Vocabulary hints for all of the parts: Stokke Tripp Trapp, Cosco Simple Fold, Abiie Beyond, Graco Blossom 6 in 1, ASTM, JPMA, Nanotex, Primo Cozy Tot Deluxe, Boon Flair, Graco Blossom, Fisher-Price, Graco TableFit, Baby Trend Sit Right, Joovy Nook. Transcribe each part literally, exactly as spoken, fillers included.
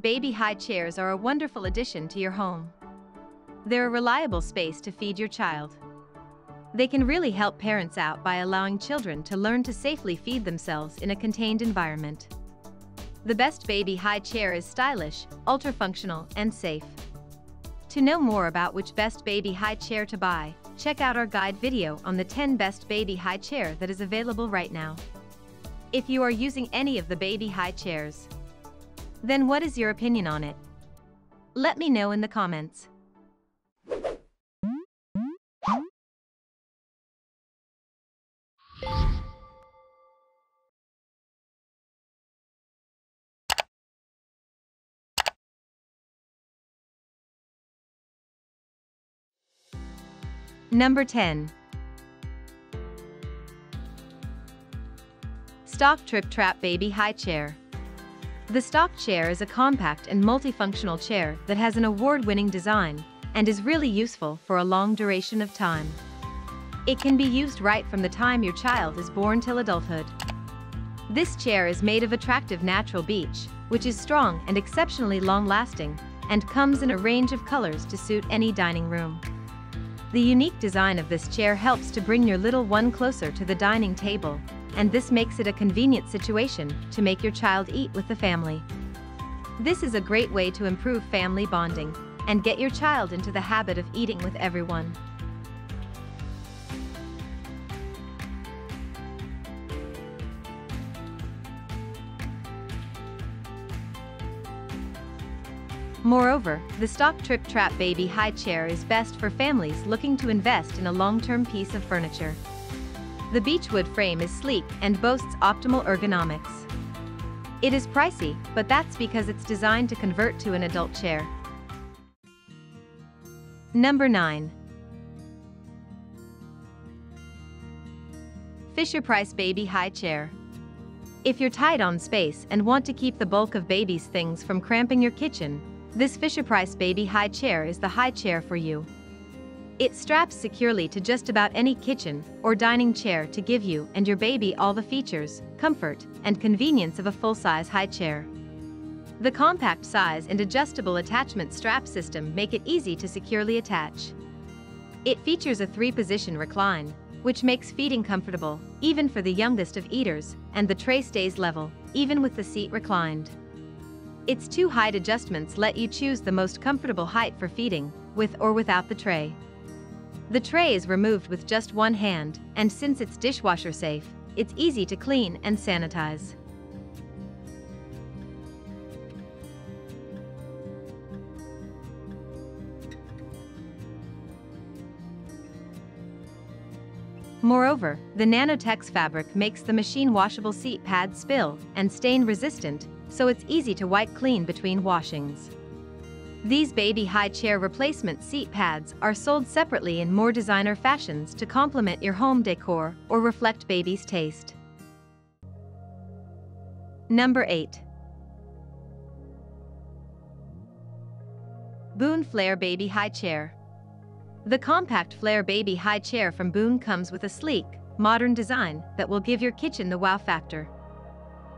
baby high chairs are a wonderful addition to your home. They're a reliable space to feed your child. They can really help parents out by allowing children to learn to safely feed themselves in a contained environment. The best baby high chair is stylish, ultra-functional, and safe. To know more about which best baby high chair to buy, check out our guide video on the ten best baby high chair that is available right now. If you are using any of the baby high chairs, then what is your opinion on it? Let me know in the comments. Number ten. Stokke Tripp Trapp Baby High Chair. The Stokke chair is a compact and multifunctional chair that has an award-winning design and is really useful for a long duration of time. It can be used right from the time your child is born till adulthood. This chair is made of attractive natural beech, which is strong and exceptionally long-lasting, and comes in a range of colors to suit any dining room. The unique design of this chair helps to bring your little one closer to the dining table, and this makes it a convenient situation to make your child eat with the family. This is a great way to improve family bonding and get your child into the habit of eating with everyone. Moreover, the Stokke Tripp Trapp Baby High Chair is best for families looking to invest in a long-term piece of furniture. The beechwood frame is sleek and boasts optimal ergonomics. It is pricey, but that's because it's designed to convert to an adult chair. Number nine. Fisher-Price Baby High Chair. If you're tight on space and want to keep the bulk of baby's things from cramping your kitchen, this Fisher-Price Baby High Chair is the high chair for you. It straps securely to just about any kitchen or dining chair to give you and your baby all the features, comfort, and convenience of a full-size high chair. The compact size and adjustable attachment strap system make it easy to securely attach. It features a three-position recline, which makes feeding comfortable, even for the youngest of eaters, and the tray stays level, even with the seat reclined. Its two height adjustments let you choose the most comfortable height for feeding, with or without the tray. The tray is removed with just one hand, and since it's dishwasher safe, it's easy to clean and sanitize. Moreover, the Nanotex fabric makes the machine washable seat pad spill and stain resistant, so it's easy to wipe clean between washings. These baby high chair replacement seat pads are sold separately in more designer fashions to complement your home decor or reflect baby's taste. Number eight. Boon Flair Baby High Chair. The compact Flair Baby High Chair from Boon comes with a sleek, modern design that will give your kitchen the wow factor.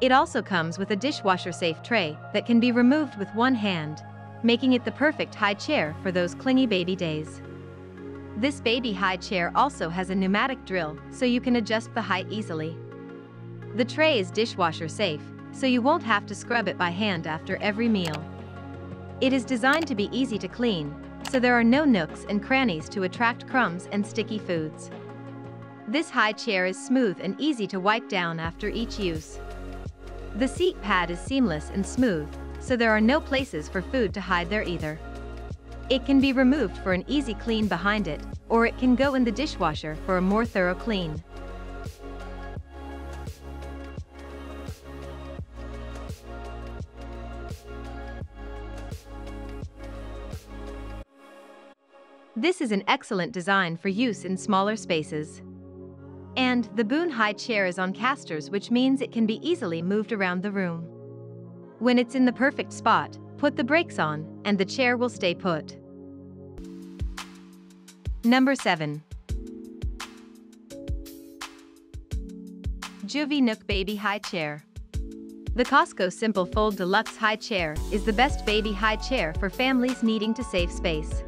It also comes with a dishwasher-safe tray that can be removed with one hand, making it the perfect high chair for those clingy baby days. This baby high chair also has a pneumatic drill, so you can adjust the height easily. The tray is dishwasher-safe, so you won't have to scrub it by hand after every meal. It is designed to be easy to clean, so there are no nooks and crannies to attract crumbs and sticky foods. This high chair is smooth and easy to wipe down after each use. The seat pad is seamless and smooth, so there are no places for food to hide there either. It can be removed for an easy clean behind it, or it can go in the dishwasher for a more thorough clean. This is an excellent design for use in smaller spaces. And the Boon High Chair is on casters, which means it can be easily moved around the room. When it's in the perfect spot, put the brakes on, and the chair will stay put. Number seven. Juvie Nook Baby High Chair. The Cosco Simple Fold Deluxe High Chair is the best baby high chair for families needing to save space.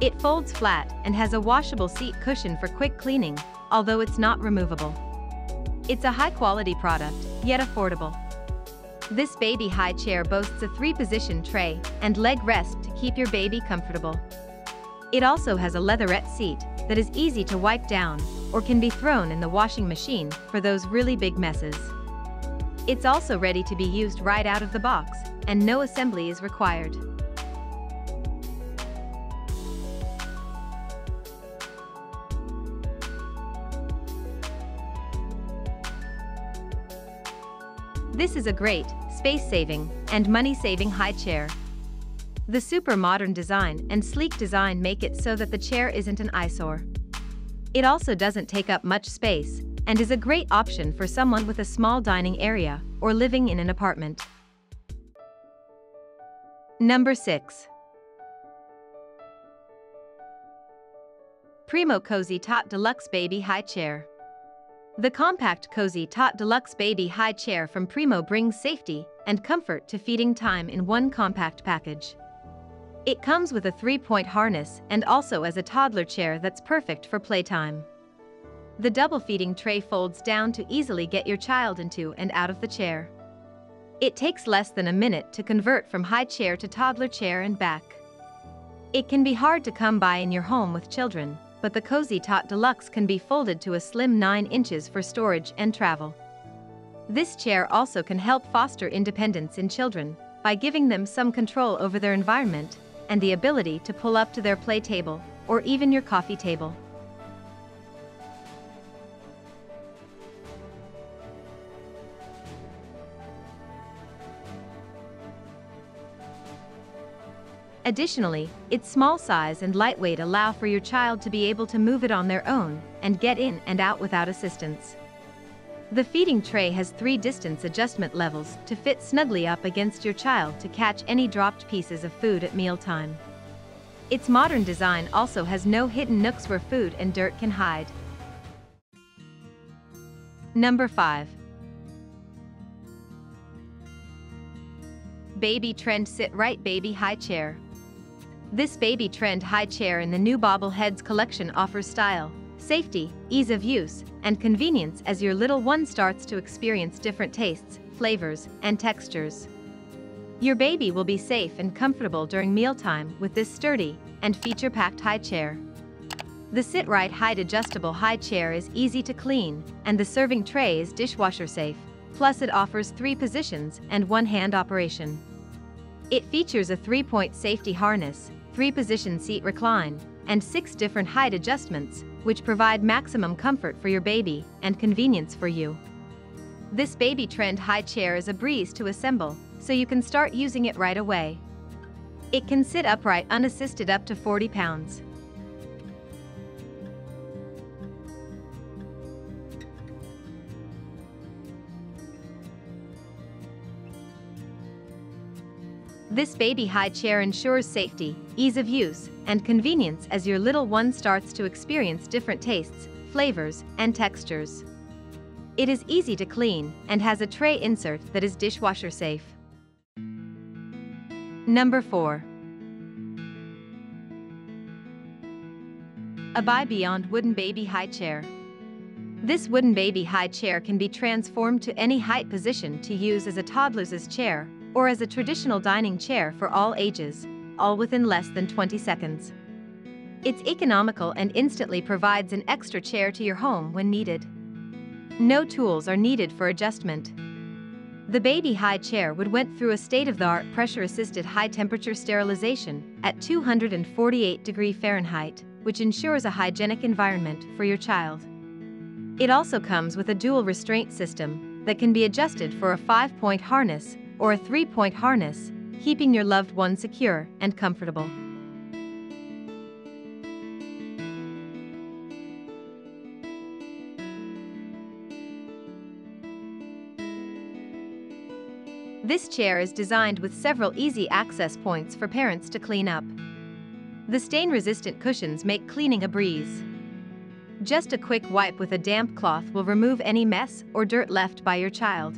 It folds flat and has a washable seat cushion for quick cleaning, although it's not removable. It's a high-quality product, yet affordable. This baby high chair boasts a three-position tray and leg rest to keep your baby comfortable. It also has a leatherette seat that is easy to wipe down or can be thrown in the washing machine for those really big messes. It's also ready to be used right out of the box, and no assembly is required. This is a great, space-saving, and money-saving high chair. The super modern design and sleek design make it so that the chair isn't an eyesore. It also doesn't take up much space and is a great option for someone with a small dining area or living in an apartment. Number six. Primo Cozy Tot Deluxe Baby High Chair. The compact Cozy Tot Deluxe Baby High Chair from Primo brings safety and comfort to feeding time in one compact package. It comes with a three-point harness and also as a toddler chair that's perfect for playtime. The double feeding tray folds down to easily get your child into and out of the chair. It takes less than a minute to convert from high chair to toddler chair and back. It can be hard to come by in your home with children, but the Cozy Tot Deluxe can be folded to a slim nine inches for storage and travel. This chair also can help foster independence in children by giving them some control over their environment and the ability to pull up to their play table or even your coffee table. Additionally, its small size and lightweight allow for your child to be able to move it on their own and get in and out without assistance. The feeding tray has three distance adjustment levels to fit snugly up against your child to catch any dropped pieces of food at mealtime. Its modern design also has no hidden nooks where food and dirt can hide. Number five. Baby Trend Sit Right Baby High Chair. This Baby Trend high chair in the new Bobbleheads collection offers style, safety, ease of use, and convenience as your little one starts to experience different tastes, flavors, and textures. Your baby will be safe and comfortable during mealtime with this sturdy and feature-packed high chair. The sit-right height adjustable high chair is easy to clean, and the serving tray is dishwasher safe, plus it offers three positions and one-hand operation. It features a three-point safety harness, three-position seat recline, and six different height adjustments, which provide maximum comfort for your baby and convenience for you. This Baby Trend high chair is a breeze to assemble, so you can start using it right away. It can sit upright unassisted up to forty pounds. This baby high chair ensures safety, ease of use, and convenience as your little one starts to experience different tastes, flavors, and textures. It is easy to clean and has a tray insert that is dishwasher safe. Number four. Abiie Beyond Wooden Baby High Chair. This wooden baby high chair can be transformed to any height position to use as a toddler's chair or as a traditional dining chair for all ages, all within less than twenty seconds. It's economical and instantly provides an extra chair to your home when needed. No tools are needed for adjustment. The baby high chair would went through a state-of-the-art pressure-assisted high-temperature sterilization at two hundred forty-eight degrees Fahrenheit, which ensures a hygienic environment for your child. It also comes with a dual restraint system that can be adjusted for a five-point harness or a three-point harness, keeping your loved one secure and comfortable. This chair is designed with several easy access points for parents to clean up. The stain-resistant cushions make cleaning a breeze. Just a quick wipe with a damp cloth will remove any mess or dirt left by your child.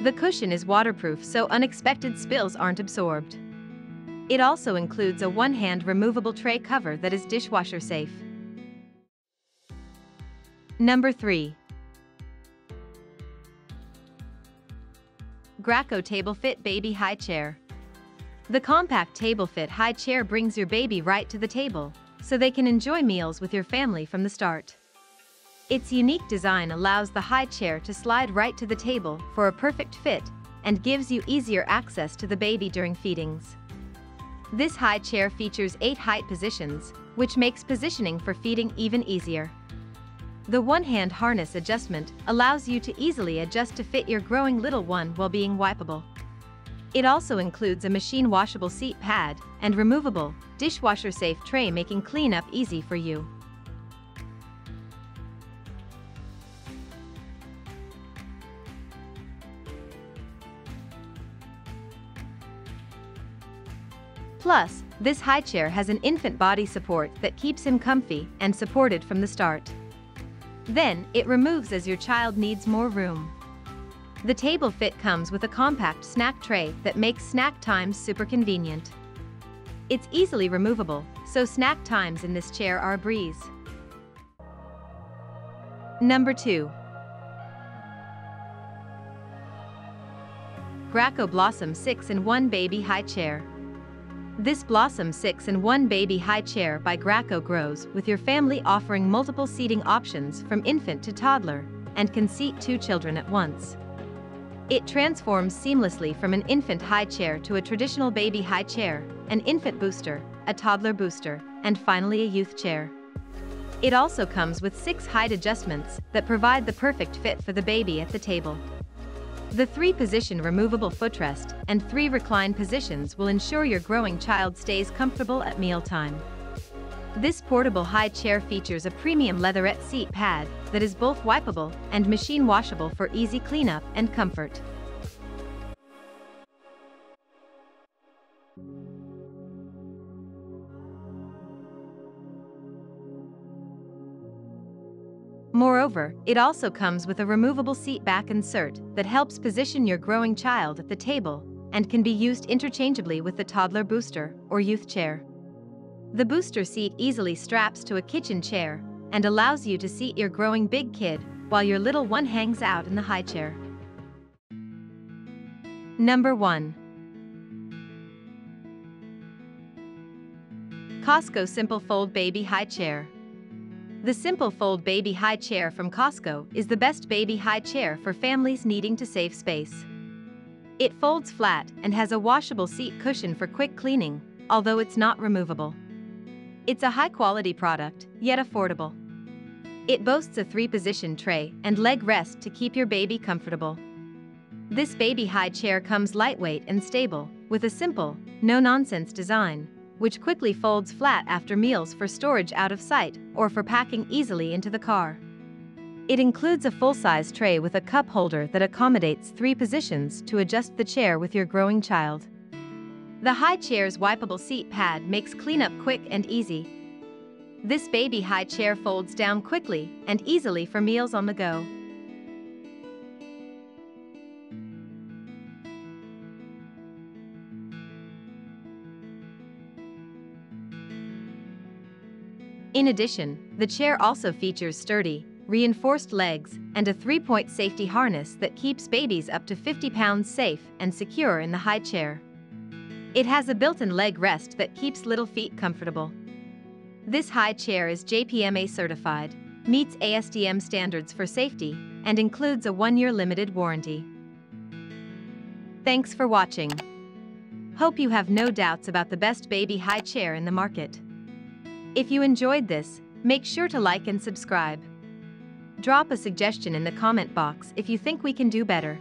The cushion is waterproof so unexpected spills aren't absorbed. It also includes a one-hand removable tray cover that is dishwasher safe. Number three. Graco TableFit Baby High Chair. The compact TableFit High Chair brings your baby right to the table, so they can enjoy meals with your family from the start. Its unique design allows the high chair to slide right to the table for a perfect fit and gives you easier access to the baby during feedings. This high chair features eight height positions, which makes positioning for feeding even easier. The one-hand harness adjustment allows you to easily adjust to fit your growing little one while being wipeable. It also includes a machine washable seat pad and removable, dishwasher-safe tray, making cleanup easy for you. Plus, this high chair has an infant body support that keeps him comfy and supported from the start. Then, it removes as your child needs more room. The TableFit comes with a compact snack tray that makes snack times super convenient. It's easily removable, so snack times in this chair are a breeze. Number two. Graco Blossom six in one Baby High Chair. This Blossom six in one Baby High Chair by Graco grows with your family, offering multiple seating options from infant to toddler, and can seat two children at once. It transforms seamlessly from an infant high chair to a traditional baby high chair, an infant booster, a toddler booster, and finally a youth chair. It also comes with six height adjustments that provide the perfect fit for the baby at the table. The three-position removable footrest and three recline positions will ensure your growing child stays comfortable at mealtime. This portable high chair features a premium leatherette seat pad that is both wipeable and machine washable for easy cleanup and comfort. Moreover, it also comes with a removable seat back insert that helps position your growing child at the table and can be used interchangeably with the toddler booster or youth chair. The booster seat easily straps to a kitchen chair and allows you to seat your growing big kid while your little one hangs out in the high chair. Number one. Cosco Simple Fold Baby High Chair. The Simple Fold Baby High Chair from Cosco is the best baby high chair for families needing to save space. It folds flat and has a washable seat cushion for quick cleaning, although it's not removable. It's a high-quality product, yet affordable. It boasts a three-position tray and leg rest to keep your baby comfortable. This baby high chair comes lightweight and stable, with a simple, no-nonsense design, which quickly folds flat after meals for storage out of sight or for packing easily into the car. It includes a full-size tray with a cup holder that accommodates three positions to adjust the chair with your growing child. The high chair's wipeable seat pad makes cleanup quick and easy. This baby high chair folds down quickly and easily for meals on the go. In addition, the chair also features sturdy, reinforced legs and a three-point safety harness that keeps babies up to fifty pounds safe and secure in the high chair. It has a built-in leg rest that keeps little feet comfortable. This high chair is J P M A certified, meets A S T M standards for safety, and includes a one-year limited warranty. Thanks for watching. Hope you have no doubts about the best baby high chair in the market. If you enjoyed this, make sure to like and subscribe. Drop a suggestion in the comment box if you think we can do better.